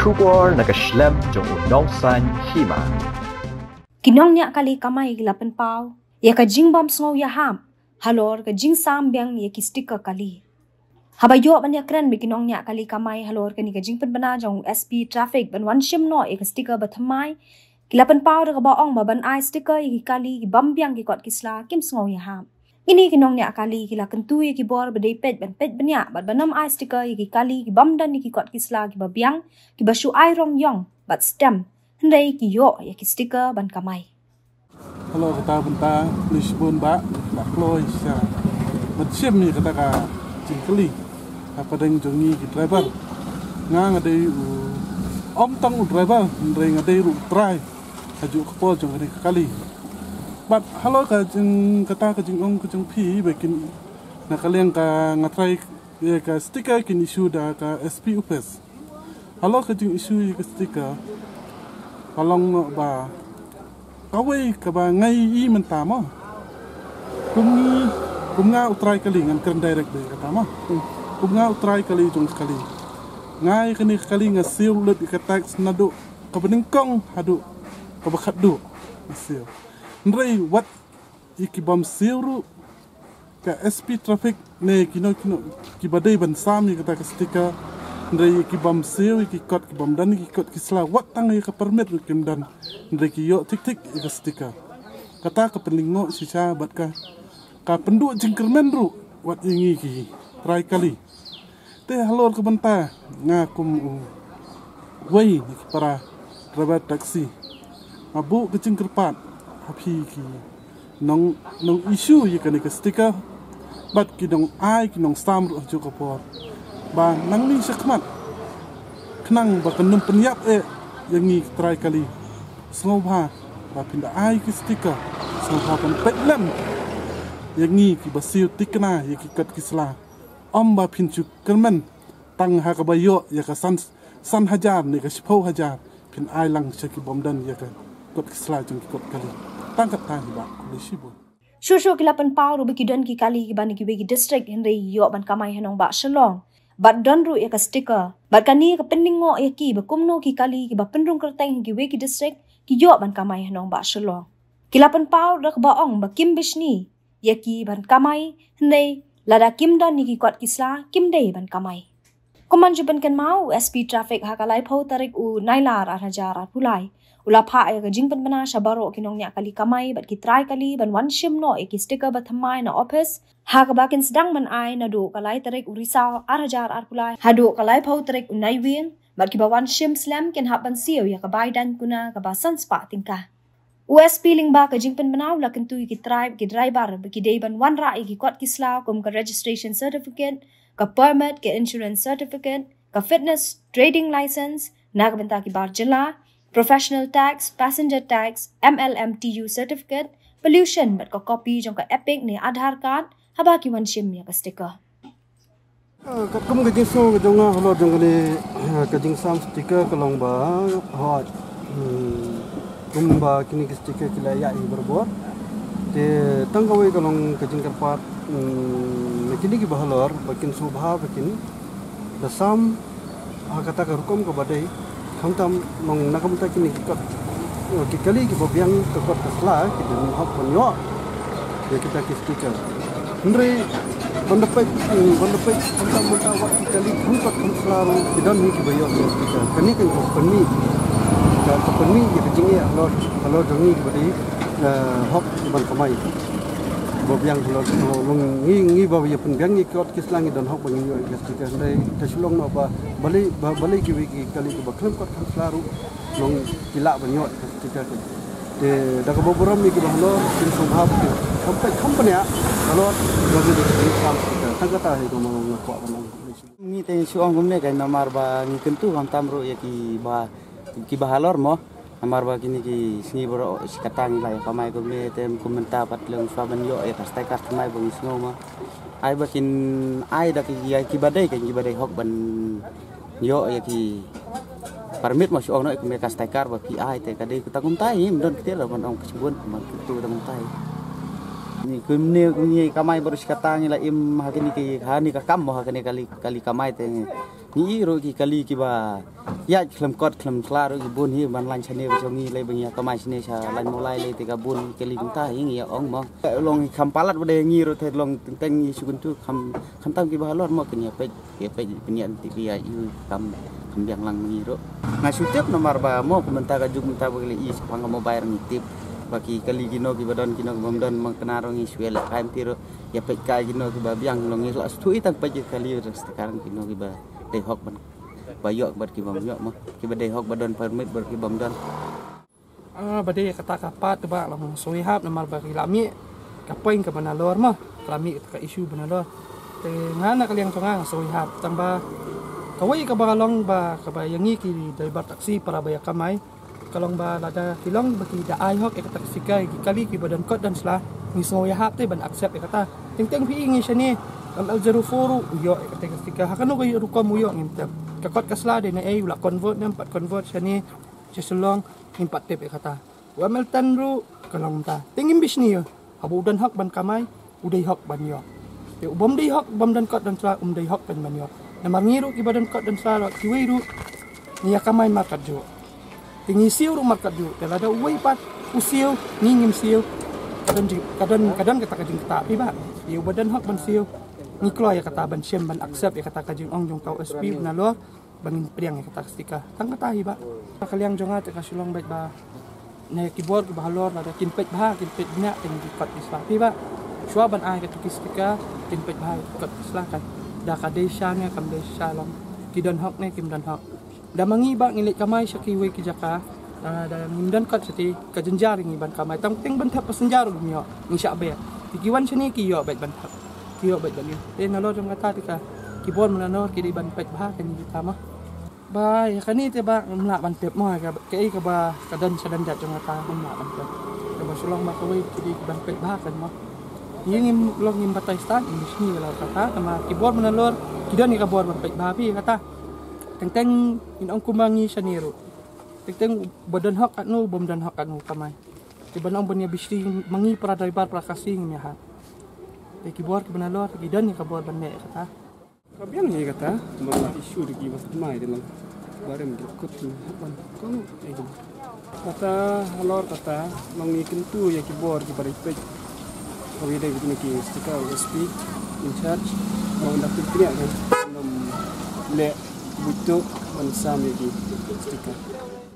Kubor naga shlem jong udongsan hima. Kinong nya kali kamai gilapan pau. Ya ka jingbam sngau ya ham. Halor ka jingsam biang ya kistik ka kali. Haba yo ban ya kren bikinong nya kali kamai halor ka ni ka jingpan bana jong SP traffic ban wan shim no ya kistika bathamai. Gilapan pau daga baong baban ai sticker ya kali bam biang ki kot kisla kim sngau ya ham. Ini kinong nya kali kila kentu ya kibor bedepet ban pet benya bat banam ai sticker ya kali ki bam dan ki kot kisla ki babiang ki basu ai rong yong bat stem hendai ki yo ya ki sticker ban kamai. Kalau kita bentang Lisbon bak kloi sa macam ni kata ka jingkeli apa deng jongi ki driver ngang adai om tang driver hendai ngadai ru try aju kepol jong kali. But hello kajeng kata kajeng om kajeng pi bikin nakaliang ka ngatrai ya ka stiker kin isu da ka SP UPS. Hello kajeng isu ka stiker palong no ba kawai ka ba ngai i mentama kumni kumnga utrai kali ngan keren direct be kata ma kumnga utrai kali jong sekali ngai kini kali ngasil lut ka tax nado ka beningkong hadu ka bakhat du ngasil Nrei wat iki bam siru ka SP traffic ne kino ki badai ban sami kata ka stiker nrei iki bam siru iki kot ki bam dan iki kot ki sla wat tang ka permit kim dan nrei ki yo tik tik ka stiker kata ka penlingo sisa bat ka penduk jengkermen ru wat ingi ki try kali te halor ka benta ngakum wei ki para driver taksi abu ke jengkerpat api ki nong isu ye kan ka sticker bat ki dong ai ki nong sam ro ju ka por ba nang ni sakmat knang ba kanum penyap e yang ni try kali snow ba ba pinda ai ki sticker snow ba kan petlem yang ni ki basil tikna ye ki kat kisla om ba pin ju kermen tang ha ka ba yo ye ka san hajar ni ka sipho hajar pin ai lang saki bom dan ye ka kot kisla jung ki kot kali tangkap tani ba kulisibun shosho kilapan pau ru bikidon ki kali ki ban ki wegi district henrei yo ban kamai hanong ba shalong bat don ru ya ka sticker bat kani ka peningo ya ki ba kumno ki kali ki ba penrung kerteng ki wegi district ki yo ban kamai hanong ba shalong kilapan pau rak ba ong ba kim bishni ya ki ban kamai henrei lada kim don ki kot kisla kim dei ban kamai koman juban kan mau SP traffic hakalai phau tarik u nailar 8000 pulai Ula pha ya ka jingpan bana shabaro kinong nya kali kamai bat ki try kali ban wan shim no e ki sticker bat thamai na office ha ka bakin sedang man ai na do kalai tarik urisa 8000 arpulai ha do kalai phau tarik unai win bat ki ba wan shim slam ken haban siu ya ka bai dan kuna ka basan spa tingka USP ling ba ka jingpan bana ula kentu ki try ki driver ki dei ban wan ra ki kot ki slaw kom ka registration certificate ka permit ka insurance certificate ka fitness trading license na ka benta ki bar jela Professional tax, passenger tax, MLMTU certificate, pollution but ka copy jong ka epic ne Aadhaar card haba ki wan shim ya ka sticker. Ka kum ka jingso ka jonga holo jong ne ka jingsam sticker ka long ba hot kum ba kini ka sticker ki la ya i berbor te tangawai ka long ka jingkar pat ne kini ki bahalor bakin subha bakin dasam kata ka hukum ka badai Hang tam mong nakamta kini kikot kikali kibobiang kikot kasla kita mihok ponyo ya kita kistiker nri bandepek hang tam wat kikali kikot kaslaru kidan ni kibayo kistiker kani kan kopeni dan kopeni ya kejingi alor dongi kibadi hok ban kamai bobiang alor mong ngi bawiya penbiang kikot kislangi dan hok banyo kistiker nri tasulong apa balik kali ke baklem kot kan selaru long kilak banyot ketika tu de dak boboram ni ke bahlo tin somhab sampai company alot bagi de sam tagata he gom long ko long ni te suang gom ne kai namar ba ni kentu ham tamro ya ki bahalor mo namar ba kini ki sni bro sikatang lai kamai gom ne tem komenta pat leng swa banyo ya kastai kasmai bong snow ma ai bakin ai dak ki badai kan ki badai hok ban yo ya ki permit masuk ono ke mereka stekar ba PI te kadai kita kuntai don kita la ban ong kesebun man tu tang tai ni kumne kunye kamai baru sikatang la im hakini ki hani ka kam hakini kali kamai te Ni rogi kali kiba. Ya klam kot klam klar rogi bun hi ban lan chane jongi le bangya kamai chane cha lan mulai le tiga bun kali ta hing ya ong mo. Long kham palat bade ngi ro the long teng ngi sukun tu kham kham tam kiba lor mo kenya pe penian tibia yu kham kham yang lang ngi ro. Ngasutep nomor ba mo pementa ka juk minta bagli is pang mo bayar nitip. Bagi kali gino kibadon kino kibamdon mengkenarong isuel kaim tiro ya peka gino kibabiang longi lo astui tanpa kali sekarang gino kibah dehok ban bayok bar kibamyok mah kibah dehok badon permit bar kibamdon badai kata kapat kebak lamun soihab nomor bagi lami kapoin ke banalor mah lami ke isu banalor tengana kaliang tongang soihab tambah kawai ke bakalong ba kabayangi ki dari bar taksi para bayak kamai kalong ba lada kilong bagi da ayok e kata sikai kali ki badan kot dan selah miso ya hap te ban accept e kata teng pi ngi shani al zarufuru yo e kata sikai hakano ko rukom yo ngimtap ka kot kasla de na e ula convert nam pat convert shani jeselong impat tip e kata wa meltan ru kalong ta teng imbis ni yo abu dan hak ban kamai udai hak ban yo te ubom dei hak bam dan kot dan selah dei hak ban yo namar ngiru ki badan kot dan selah ki wiru ni kamai makat jo ngisiu rumah kadu telada uai pat usiu ngingim siu kadang kata kajing kata piba iu badan hak ban siu niklo ya kata ban siam ban aksep ya kata kajing ong jong tau sp nalor bangin priang ya kata stika tang kata hiba kaliang jonga te kasulong baik ba ne keyboard ke bahalor ada kinpet bah kinpet nya teng dikat islah piba swa ban ai kata stika kinpet bah kat islah kan da kadeshanya kamdesha long kidan hak ne kimdan hak da mangiba ngilik kamai syaki wei ki jaka da mindan kat seti kajenjar ngiban kamai tang teng bantap pesenjar gumyo ngisya be tikiwan sini ki yo bet bantap ki yo bet bani te nalo jam kata tika ki bon menano ki diban pet bah kan ki tama ba ya kani te ba mla bantep mo ka ke ba kadan sadan jat jam kata mla bantep ke ba sulong ma ko wei ki diban pet bah kan mo yingim log ngim batai stan ngisni la kata tama ki bon menalor kidan ki bon pet bah pi kata teng-teng inong kumangi saniru teng-teng badan hak anu bom dan hak anu kamai tiban ombonnya bisi mangi para daribar para kasing nya ha ekibor kebenalo kidan ni kabor banne kata kabian ni kata bom isu di kiwas mai dalam barem kut ban kon ego kata halor kata mangi kentu ya kibor di paripet kawide ki stika speed in charge mau nak pikir kan le butuh mensami di stika.